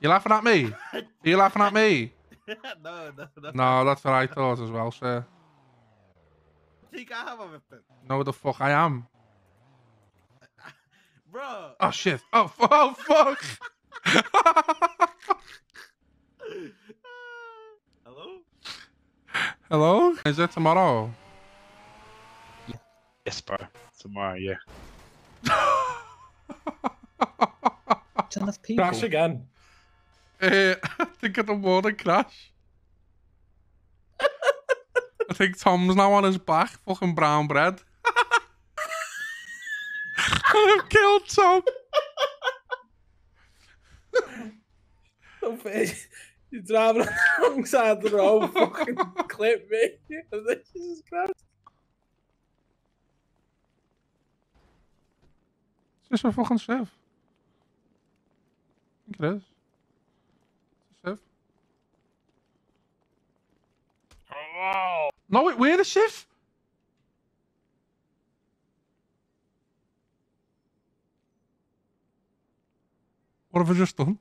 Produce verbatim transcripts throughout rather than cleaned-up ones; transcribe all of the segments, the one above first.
You laughing at me? Are you laughing at me? no, no, no. No, that's what I thought as well, sir. Do you think I have everything? No, the fuck I am. Bro. Oh, shit. Oh, oh fuck. Hello? Hello? Is it tomorrow? Yes, bro. Tomorrow, yeah. It's enough people. Crash again. Uh, I think it'll more than crash. I think Tom's now on his back, fucking brown bread. I've killed Tom. You're driving alongside the road, fucking clip me. Jesus Christ. Is this a fucking sieve? I think it is. It's a sieve. Hello. No, wait, we're the sieve. What have I just done?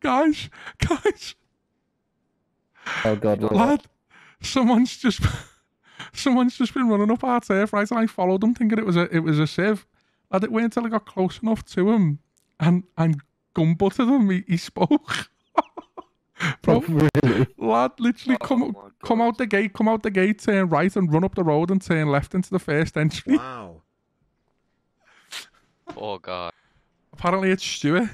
Guys, guys. Oh God, lad! Lord. Someone's just. Someone's just been running up our turf, right? And I followed them thinking it was a it was a sieve. Lad, it weren't until I got close enough to him and and gumbutted him. He, he spoke. Bro, oh, really? Lad, literally oh, come come out the gate, come out the gate, turn right, and run up the road and turn left into the first entry. Wow. Oh God. Apparently it's Stuart.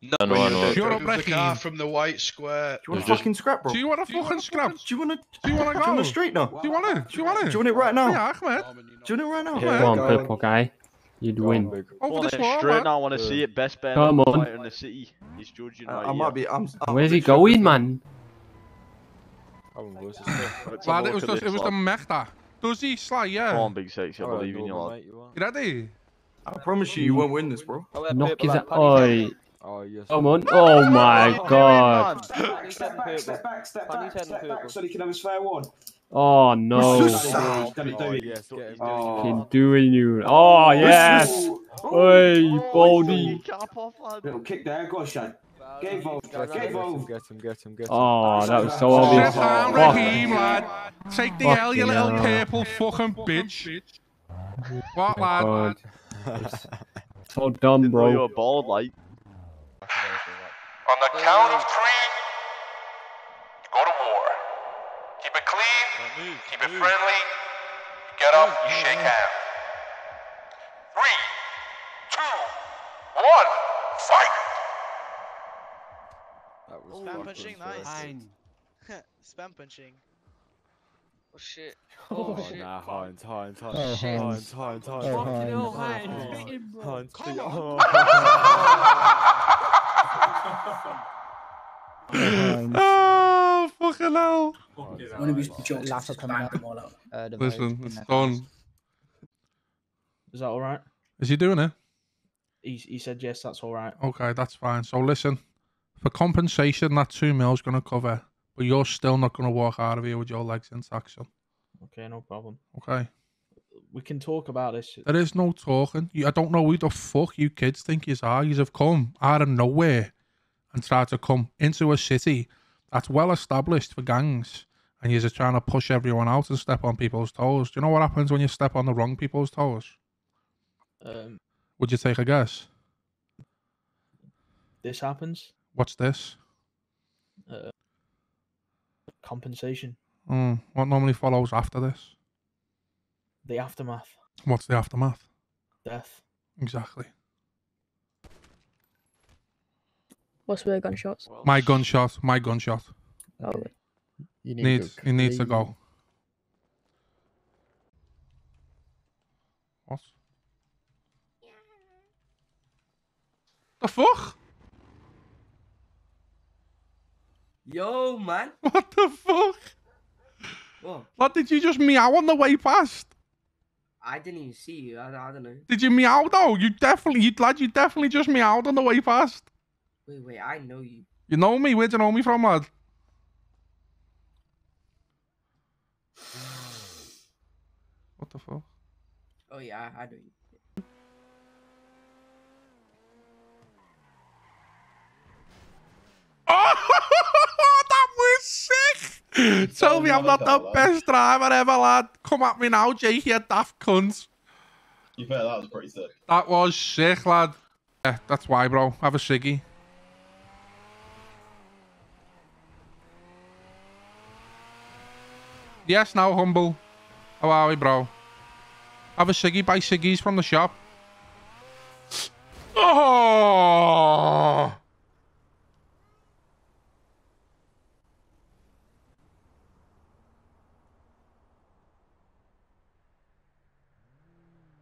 No, no, no, no. You're up the car from the white square. Do you want to fucking scrap, bro? Do you want to fucking scrap? Do you want to? Do you want to go on the street now? Do you want to? Do you want it? Do you want it right now? Yeah, Ahmed. Do you want it right now? Come on, purple guy. You'd win. Over the wall, man. I want to see it. Best bet in the city. He's George United. I might be. I'm. Where's he going, man? Lad, it was just. It was the Mechta. Does he slide? Yeah. Come on, big sexy. I believe in you, lad. You ready? I promise you, you won't win this, bro. Knock his eye. Oh, yes. Come on. Oh my God. Step back, step back, step back, step back, so he can have his fair one. Oh no. Fucking doing you. Oh yes. Hey, baldy. Little kick there, go on, Shad. Get involved, get involved. Get him, get him, get him. Oh, that was so obvious. Raheem, lad. Take the L, you little purple fucking bitch. What, lad? So dumb, bro. You were bald, like. On the count of three, you go to war. Keep it clean, move, keep it move. friendly, you get move, up, you move, shake move. hands. Three, two, one, fight! That was Spam punching, nice. Spam punching. Oh shit. Oh, oh shit. Nah, Heinz, Heinz, Heinz, oh, shit. Heinz, Heinz, Heinz, oh, Heinz, Heinz, Heinz, oh, fucking hell. One of his jokes laughs coming out of all out. Listen, it's gone. Is that alright? Is he doing it? He, he said yes, that's alright. Okay, that's fine. So listen, for compensation, that two mil's going to cover, but you're still not going to walk out of here with your legs intact, son. Okay, no problem. Okay. We can talk about this. There is no talking. You, I don't know who the fuck you kids think you are. You have come out of nowhere and tried to come into a city that's well established for gangs, and you're just trying to push everyone out and step on people's toes. Do you know what happens when you step on the wrong people's toes? Um, Would you take a guess? This happens. What's this? Uh, compensation. Mm, what normally follows after this? The aftermath. What's the aftermath? Death. Exactly. What's with gunshots? My gunshot. My gunshot. Oh. You need needs, it needs to go. What? Yeah. The fuck? Yo, man. What the fuck? What? What did you just meow on the way past? I didn't even see you. I, I don't know. Did you meow though? You definitely, you lad, you definitely just meowed on the way past. Wait, wait, I know you. You know me? Where'd you know me from, lad? What the fuck? Oh yeah, I, I do. Tell me I'm not the line. best driver ever, lad. Come at me now, Jake, you daft cunts. You bet that was pretty sick. That was sick, lad. Yeah, that's why, bro. Have a ciggy. Yes, now, humble. How are we, bro? Have a ciggy. Buy ciggies from the shop. Oh!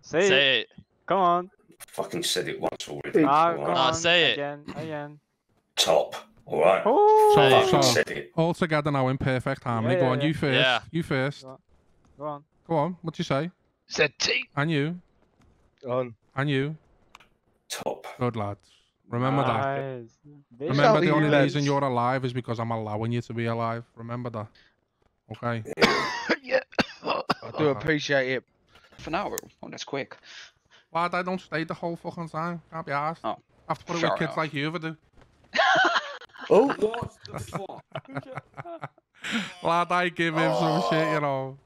Say, say it. it. Come on. Fucking said it once already. Ah, right. on. Say it. Again, again. Top. All right. Oh, fucking so, said it. All together now in perfect harmony. Yeah, yeah, go on, yeah. you first. Yeah. You first. Go on. Go on. Go on. What'd you say? Said T. And you. Go on. And you. Top. Good lads. Remember nice. that. Remember the only reason you're alive is because I'm allowing you to be alive. Remember that. Okay. Yeah. I do appreciate it. Half an hour. Oh, that's quick. Why I don't stay the whole fucking time? Can't be arsed. Oh, I have to put it with kids out. like you ever do. Oh, what the fuck? Lad, I give him oh. some shit, you know.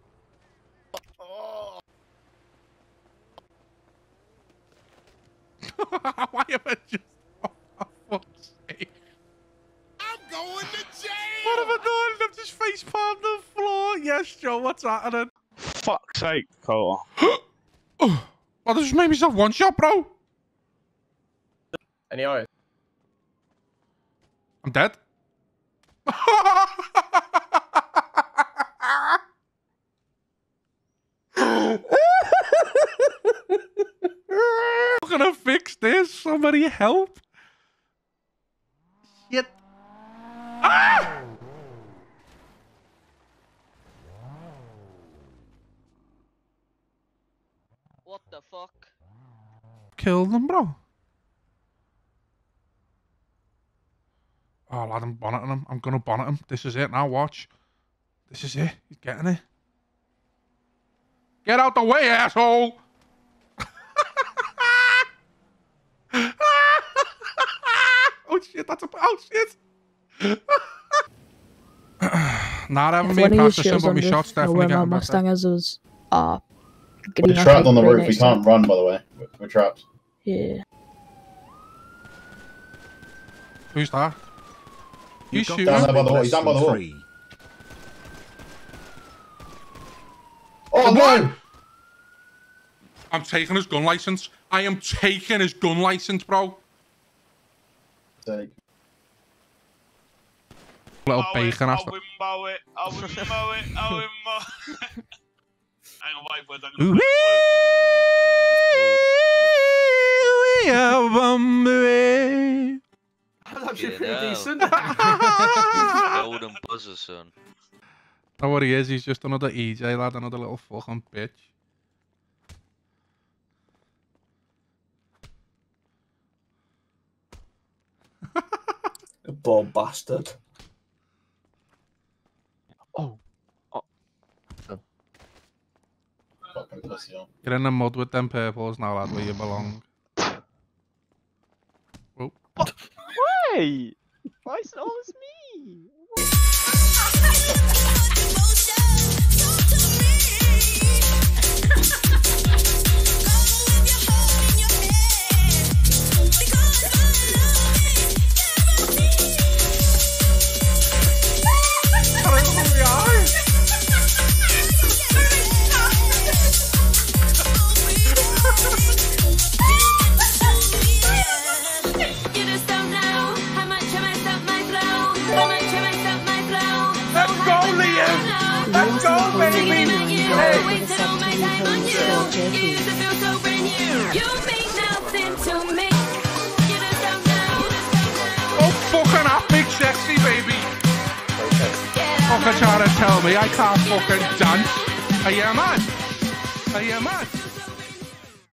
Why am I just? Oh, fuck's sake. I'm going to jail. What have I done? I'm just face palmed the floor. Yes, Joe. What's happening? Fuck's sake, Cole. Oh, I just made myself one shot, bro. Any eyes? I'm dead. I'm gonna fix this. Somebody help. Shit. Ah! What the fuck? Kill them, bro. Oh, lad, I'm bonneting him. I'm gonna bonnet him. This is it now, watch. This is it. He's getting it. Get out the way, asshole! Oh shit, that's a... Oh shit! Nah, I haven't been practicing, but my shots definitely getting better. Mustang has us, uh, We're trapped on the roof, we can't run, by the way. We're, we're trapped. Yeah. Who's that? You shoot down there by the wall, he's down by the wall. Oh no! I'm taking his gun license. I am taking his gun license, bro. Take. Little bacon after. Hang on, wait, wait, wait, wait, wait. We are on the way. That's actually pretty decent. Golden buzzer, son. Know what he is? He's just another E J lad, another little fucking bitch. A poor bastard. Oh. You're in the mud with them purples now, lad, where you belong. Oh. Oh, wait! Why is it always me? Let's go, baby! Hey! Oh, fucking up, big sexy, baby! Fucking trying to tell me I can't fucking dance. Are you mad? Are you mad?